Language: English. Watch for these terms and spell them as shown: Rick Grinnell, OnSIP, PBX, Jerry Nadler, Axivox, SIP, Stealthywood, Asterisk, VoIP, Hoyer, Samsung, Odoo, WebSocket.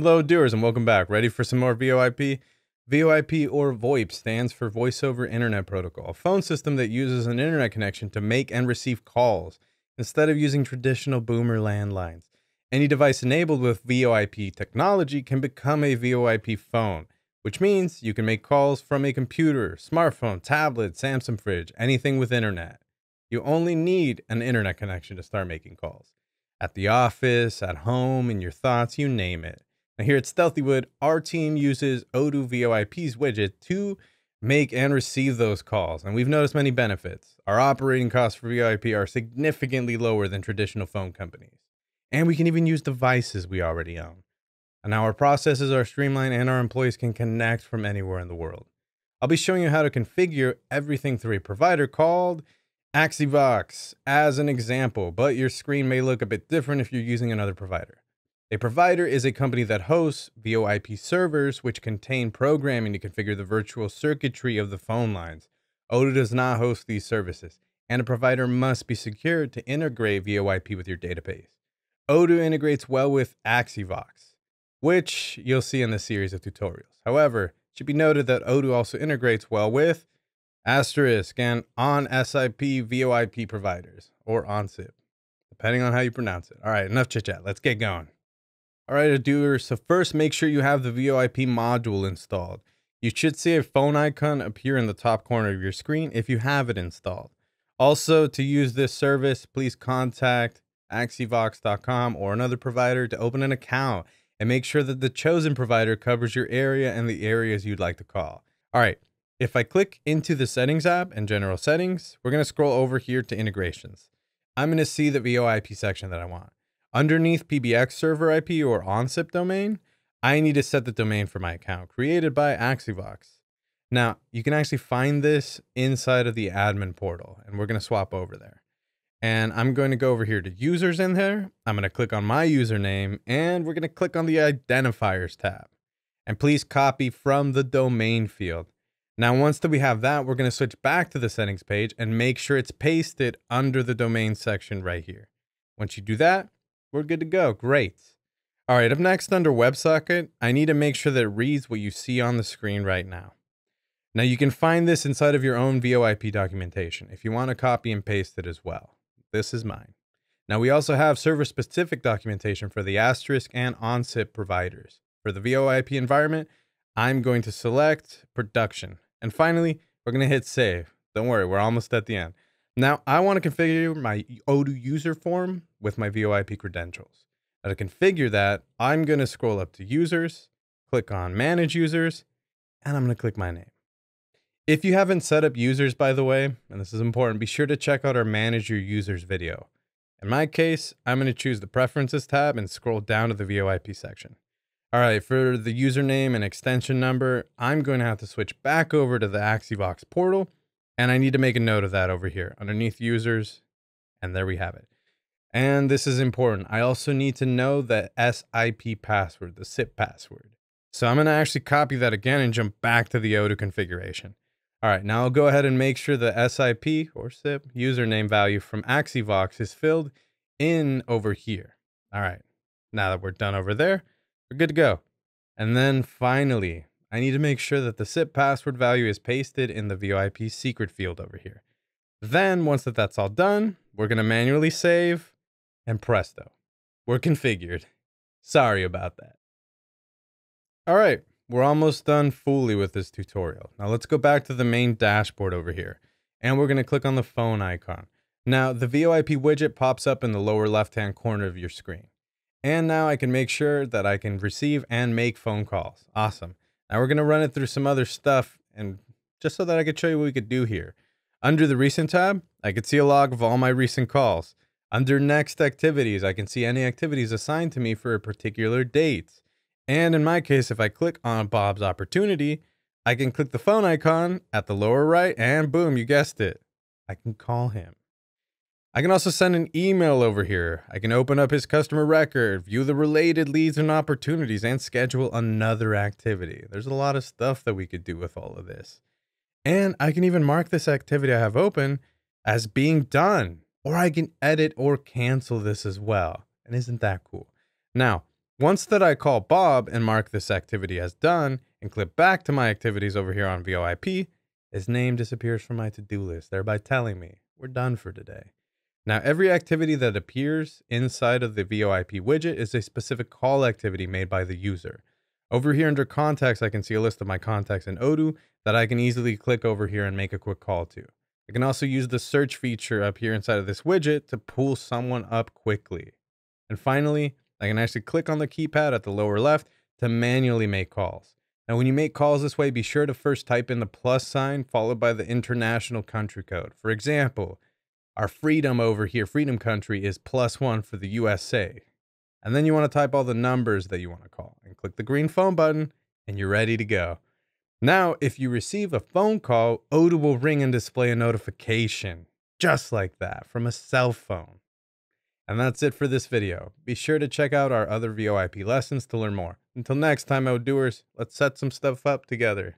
Hello doers and welcome back. Ready for some more VoIP? VoIP or VoIP stands for Voice over Internet Protocol, a phone system that uses an internet connection to make and receive calls instead of using traditional boomer landlines. Any device enabled with VoIP technology can become a VoIP phone, which means you can make calls from a computer, smartphone, tablet, Samsung fridge, anything with internet. You only need an internet connection to start making calls. At the office, at home, in your thoughts, you name it. Now here at Stealthywood, our team uses Odoo VoIP's widget to make and receive those calls, and we've noticed many benefits. Our operating costs for VoIP are significantly lower than traditional phone companies, and we can even use devices we already own. And now our processes are streamlined and our employees can connect from anywhere in the world. I'll be showing you how to configure everything through a provider called Axivox as an example, but your screen may look a bit different if you're using another provider. A provider is a company that hosts VoIP servers, which contain programming to configure the virtual circuitry of the phone lines. Odoo does not host these services, and a provider must be secured to integrate VoIP with your database. Odoo integrates well with Axivox, which you'll see in this series of tutorials. However, it should be noted that Odoo also integrates well with Asterisk and OnSIP VoIP providers, or OnSIP, depending on how you pronounce it. All right, enough chit-chat. Let's get going. All right, doers, so first make sure you have the VoIP module installed. You should see a phone icon appear in the top corner of your screen if you have it installed. Also, to use this service, please contact axivox.com or another provider to open an account and make sure that the chosen provider covers your area and the areas you'd like to call. All right, if I click into the Settings app and General Settings, we're going to scroll over here to Integrations. I'm going to see the VoIP section that I want. Underneath PBX server IP or OnSIP domain, I need to set the domain for my account created by Axivox. Now, you can actually find this inside of the admin portal, and we're going to swap over there. And I'm going to go over here to users in there. I'm going to click on my username, and we're going to click on the identifiers tab. And please copy from the domain field. Now, once that we have that, we're going to switch back to the settings page and make sure it's pasted under the domain section right here. Once you do that, we're good to go. Great. All right, up next under WebSocket, I need to make sure that it reads what you see on the screen right now. Now you can find this inside of your own VoIP documentation if you want to copy and paste it as well. This is mine. Now we also have server-specific documentation for the Asterisk and OnSIP providers. For the VoIP environment, I'm going to select production. And finally, we're going to hit save. Don't worry, we're almost at the end. Now, I want to configure my Odoo user form with my VoIP credentials. Now, to configure that, I'm going to scroll up to Users, click on Manage Users, and I'm going to click my name. If you haven't set up users, by the way, and this is important, be sure to check out our Manage Your Users video. In my case, I'm going to choose the Preferences tab and scroll down to the VoIP section. All right, for the username and extension number, I'm going to have to switch back over to the Axivox portal. And I need to make a note of that over here underneath users. And there we have it. And this is important. I also need to know the SIP password, the SIP password. So I'm going to actually copy that again and jump back to the Odoo configuration. All right, now I'll go ahead and make sure the SIP or SIP username value from Axivox is filled in over here. All right, now that we're done over there, we're good to go. And then finally, I need to make sure that the SIP password value is pasted in the VoIP secret field over here. Then once that's all done, we're going to manually save and presto, we're configured. Sorry about that. All right, we're almost done fully with this tutorial. Now let's go back to the main dashboard over here and we're going to click on the phone icon. Now the VoIP widget pops up in the lower left-hand corner of your screen. And now I can make sure that I can receive and make phone calls. Awesome. Now we're going to run it through some other stuff and just so that I could show you what we could do here. Under the recent tab, I could see a log of all my recent calls. Under next activities, I can see any activities assigned to me for a particular date. And in my case, if I click on Bob's opportunity, I can click the phone icon at the lower right and boom, you guessed it. I can call him. I can also send an email over here. I can open up his customer record, view the related leads and opportunities, and schedule another activity. There's a lot of stuff that we could do with all of this. And I can even mark this activity I have open as being done, or I can edit or cancel this as well. And isn't that cool? Now, Once that I call Bob and mark this activity as done and click back to my activities over here on VoIP, his name disappears from my to-do list, thereby telling me we're done for today. Now, every activity that appears inside of the VoIP widget is a specific call activity made by the user. Over here under contacts, I can see a list of my contacts in Odoo that I can easily click over here and make a quick call to. I can also use the search feature up here inside of this widget to pull someone up quickly. And finally, I can actually click on the keypad at the lower left to manually make calls. Now, when you make calls this way, be sure to first type in the plus sign followed by the international country code. For example, our freedom over here, freedom country, is +1 for the USA. And then you want to type all the numbers that you want to call and click the green phone button and you're ready to go. Now, if you receive a phone call, Odoo will ring and display a notification just like that from a cell phone. And that's it for this video. Be sure to check out our other VoIP lessons to learn more. Until next time, Odooers, let's set some stuff up together.